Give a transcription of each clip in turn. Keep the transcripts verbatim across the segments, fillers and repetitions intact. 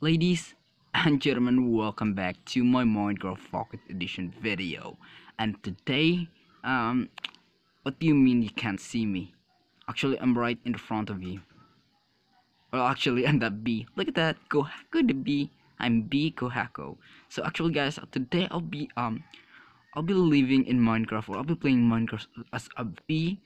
Ladies and gentlemen, welcome back to my Minecraft Pocket Edition video. And today, um, what do you mean you can't see me? Actually, I'm right in front of you. Well, actually, I'm that bee. Look at that, Kohaku the bee. I'm bee Kohaku. So actually, guys, today I'll be um, I'll be living in Minecraft, or I'll be playing Minecraft as a bee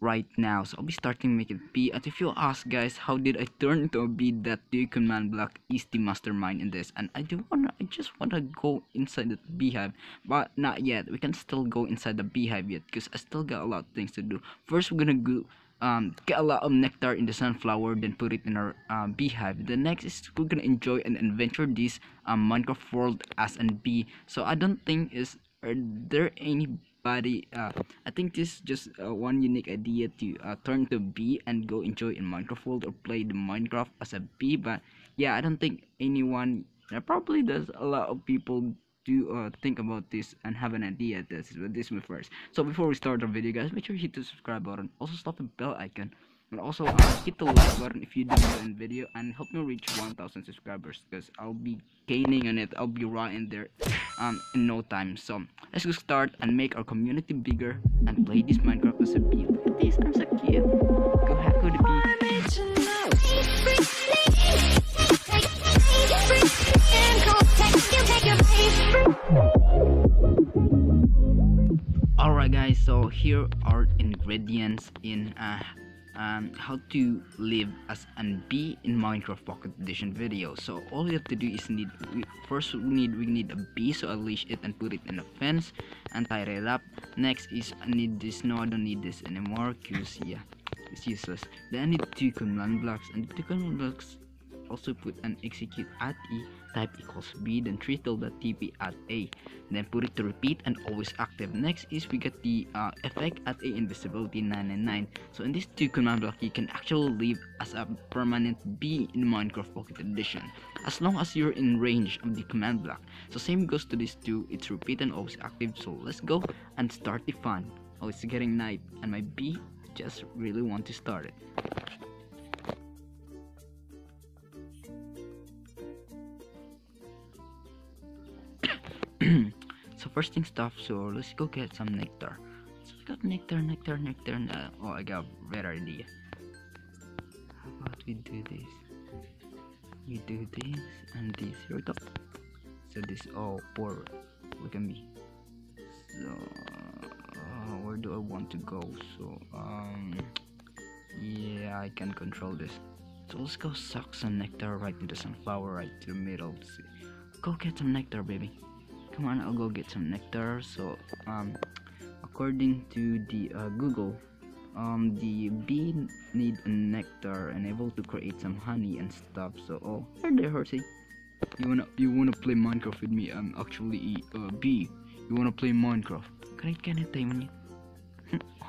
right now. So I'll be starting making bee. And if you ask, guys, how did I turn into a bee, that the command block is the mastermind in this, and I do wanna I just wanna go inside the beehive, but not yet. We can still go inside the beehive yet, because I still got a lot of things to do. First, we're gonna go um get a lot of nectar in the sunflower, then put it in our uh, beehive. The next is we're gonna enjoy and adventure this um, Minecraft world as a bee. So I don't think is are there any Uh, I think this is just uh, one unique idea to uh, turn to bee and go enjoy in Minecraft world, or play the Minecraft as a bee. But yeah, I don't think anyone uh, probably does. A lot of people do uh, think about this and have an idea at this, but this is my first. So before we start our video, guys, make sure you hit the subscribe button, also slap the bell icon, and also uh, hit the like button if you do the video, and help me reach one thousand subscribers, because I'll be gaining on it. I'll be right in there um in no time. So let's go start and make our community bigger and play this Minecraft as a bee. Look at this, I'm so cute. Go hack with the bee. Alright guys, so here are ingredients in uh Um, how to live as a bee in Minecraft Pocket Edition video. So all you have to do is need we, first we need we need a bee, so I leash it and put it in a fence and tie it up. Next is I need this. No, I don't need this anymore, because yeah, it's useless. Then I need two command blocks, and two command blocks also put an execute at e type equals b, then three tilde tp at a, then put it to repeat and always active. Next is we get the uh, effect at a invisibility nine nine nine. So in this two command block, you can actually live as a permanent bee in Minecraft Pocket Edition, as long as you're in range of the command block. So same goes to this two, it's repeat and always active. So let's go and start the fun. Oh, it's getting night and my bee just really want to start it. So first thing stuff, so let's go get some nectar. So we got nectar, nectar, nectar, and, uh, oh, I got a better idea. How about we do this? You do this and this. Here we go. So this, oh, poor, look at me. So, uh, where do I want to go? So, um, yeah, I can control this. So let's go suck some nectar right into sunflower, right to the middle. So, go get some nectar, baby. Come on, I'll go get some nectar. So um according to the uh, Google, um the bee need a nectar and able to create some honey and stuff. So oh, hey there, horsey, you wanna you wanna play Minecraft with me? I'm actually a uh, bee. You wanna play Minecraft? Can I can I tame you?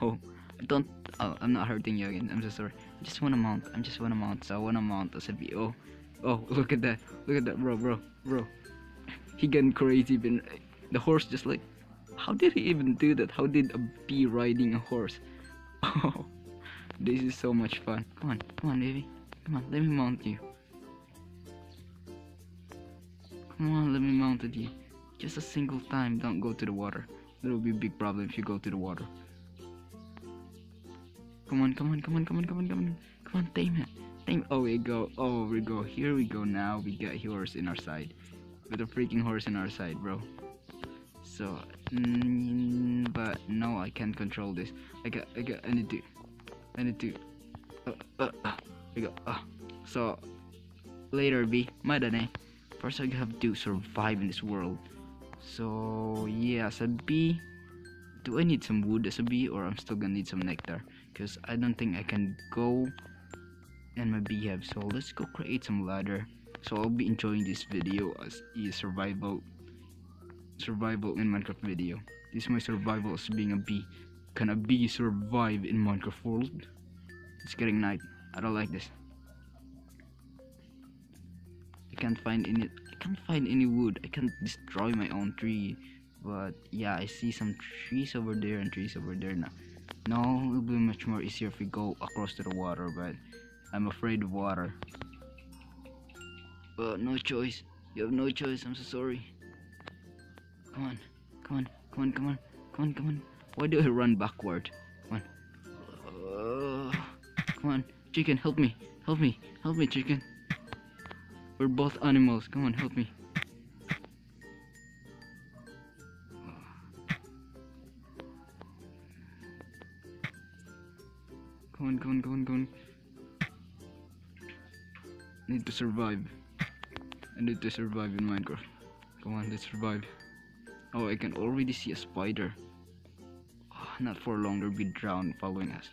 Oh, I don't oh, I'm not hurting you again, I'm so sorry. I just wanna mount, I'm just wanna mount, so I wanna mount as a bee. Oh, oh, look at that, look at that, bro, bro, bro. He getting crazy, even the horse just like, how did he even do that? How did a bee riding a horse? Oh, this is so much fun. Come on, come on, baby. Come on, let me mount you. Come on, let me mount you. Just a single time, don't go to the water. There will be a big problem if you go to the water. Come on, come on, come on, come on, come on, come on. Come on, tame it. Tame it. Oh, we go. Oh, we go. Here we go now. We got horse in our side. With a freaking horse on our side, bro. So, mm, but no, I can't control this. I got, I got, I need to, I need to. Uh, uh, uh, I got, uh. So, later, B. My daddy. First, I have to survive in this world. So, yeah, as a bee, do I need some wood as a bee, or I'm still gonna need some nectar? Because I don't think I can go in my beehive. So, let's go create some ladder. So I'll be enjoying this video as a survival survival in Minecraft video. This is my survival as being a bee. Can a bee survive in Minecraft world? It's getting night. I don't like this. I can't find any I can't find any wood. I can't destroy my own tree. But yeah, I see some trees over there and trees over there now. No, it'll be much more easier if we go across to the water, but I'm afraid of water. but no choice. You have no choice. I'm so sorry. Come on, come on, come on, come on, come on, come on. Why do I run backward? Come on. Uh, come on, chicken, help me, help me, help me, chicken. We're both animals. Come on, help me. Come on, come on, come on, come on. I need to survive. I need to survive in Minecraft. Come on, let's survive. Oh, I can already see a spider. Oh, not for long, they'll be drowned following us.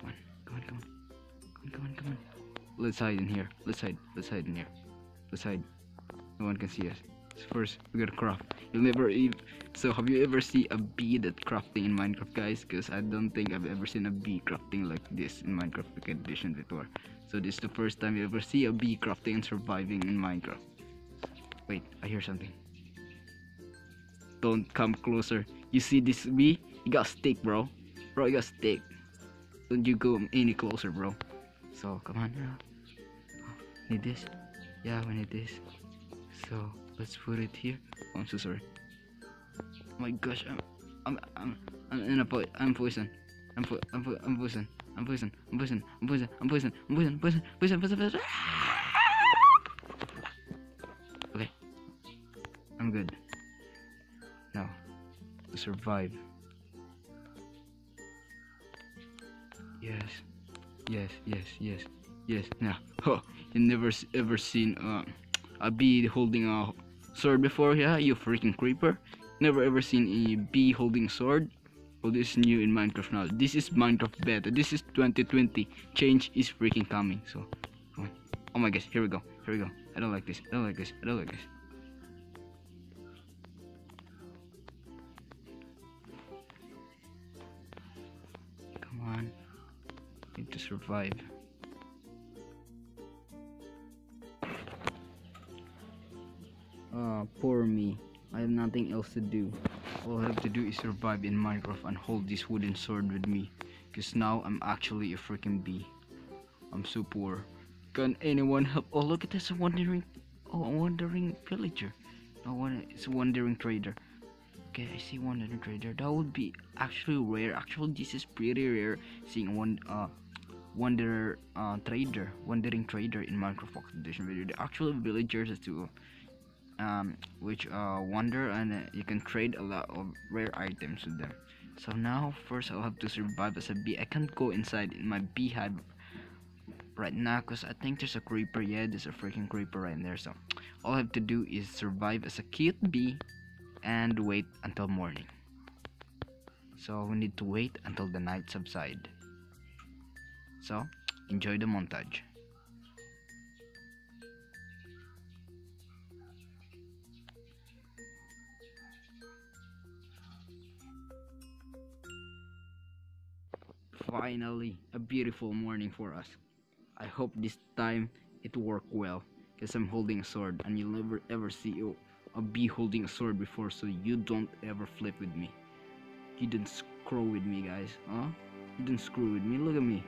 Come on, come on, come on. Come on, come on, come on. Let's hide in here. Let's hide. Let's hide in here. Let's hide. No one can see us. So first, we gotta craft. You'll never eat. So, have you ever seen a bee that crafting in Minecraft, guys? Because I don't think I've ever seen a bee crafting like this in Minecraft Edition before. So this is the first time you ever see a bee crafting and surviving in Minecraft. Wait, I hear something. Don't come closer. You see this bee? You got stick, bro. Bro, you got stick. Don't you go any closer, bro. So come on now. Oh, need this? Yeah, we need this. So let's put it here. Oh, I'm so sorry. Oh my gosh, I'm, I'm, I'm, I'm in a po I'm poison. I'm, po I'm, po I'm poison. I'm poison. I'm poison. I'm poison. I'm poison. I'm poison. Poison. Poison. Poison. Poison. Okay, I'm good. Now, to survive. Yes. Yes. Yes. Yes. Yes. Now, oh, you never ever seen uh, a bee holding a sword before, yeah? You freaking creeper. Never ever seen a bee holding sword. Oh, this is new in Minecraft now. This is Minecraft beta. This is twenty twenty. Change is freaking coming. So, come on. Oh my gosh, here we go. Here we go. I don't like this. I don't like this. I don't like this. Come on. I need to survive. Ah, poor me. I have nothing else to do. All I have to do is survive in Minecraft and hold this wooden sword with me. Cause now I'm actually a freaking bee. I'm so poor. Can anyone help? Oh, look at this wandering, oh, wandering villager. No, it's a wandering trader. Okay, I see wandering trader. That would be actually rare. Actually, this is pretty rare seeing one uh wanderer uh trader, wandering trader in Minecraft Edition video. The actual villagers is to. Um, which uh, wander and uh, you can trade a lot of rare items with them. So now first I'll have to survive as a bee. I can't go inside in my beehive right now because I think there's a creeper. Yeah, there's a freaking creeper right in there. So all I have to do is survive as a cute bee and wait until morning. So we need to wait until the night subsides. So enjoy the montage. Finally, a beautiful morning for us. I hope this time it worked well, because I'm holding a sword and you'll never ever see a bee holding a sword before, so you don't ever flip with me. You didn't screw with me, guys, huh? You didn't screw with me, look at me.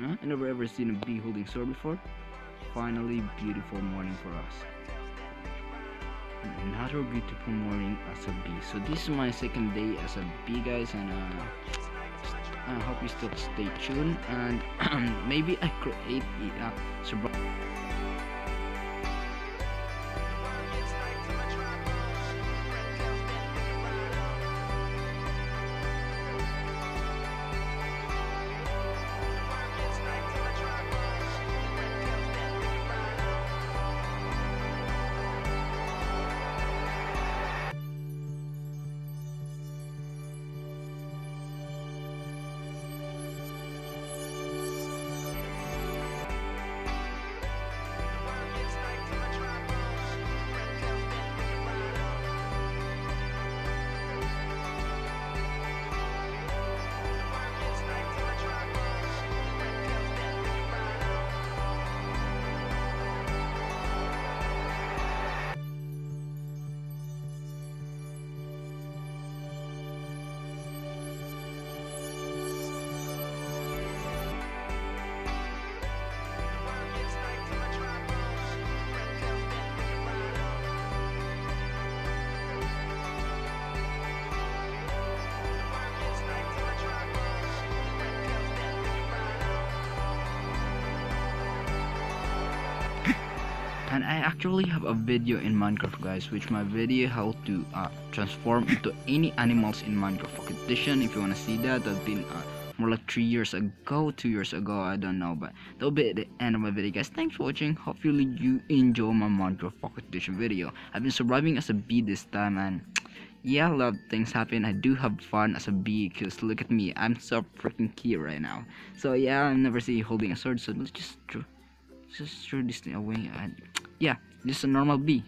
Huh? I never ever seen a bee holding sword before. Finally, beautiful morning for us. And another beautiful morning as a bee. So this is my second day as a bee, guys, and uh... I hope you still stay tuned and maybe I create the uh, surprise. and I actually have a video in Minecraft, guys, which my video how to uh, transform into any animals in Minecraft edition. If you want to see that, I've been uh, more like three years ago, two years ago, I don't know, but that'll be the end of my video, guys. Thanks for watching. Hopefully you enjoy my Minecraft Pocket Edition video. I've been surviving as a bee this time, and yeah, a lot of things happen. I do have fun as a bee, because look at me, I'm so freaking cute right now. So yeah, I never see you holding a sword, so let's just throw, just throw this thing away, and yeah, just a normal bee.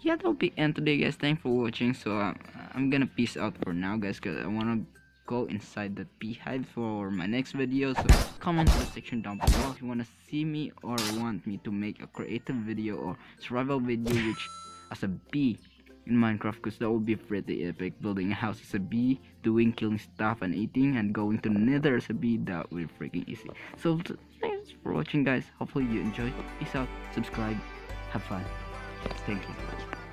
Yeah, that'll be end today, guys. Thanks for watching. So uh, I'm gonna peace out for now, guys, because I wanna go inside that beehive for my next video. So comment in the section down below if you want to see me or want me to make a creative video or survival video which as a bee in Minecraft, because that would be pretty epic. Building a house as a bee, doing killing stuff and eating, and going to nether as a bee, that would be freaking easy. So thanks for watching, guys. Hopefully you enjoyed. Peace out, subscribe, have fun. Thank you.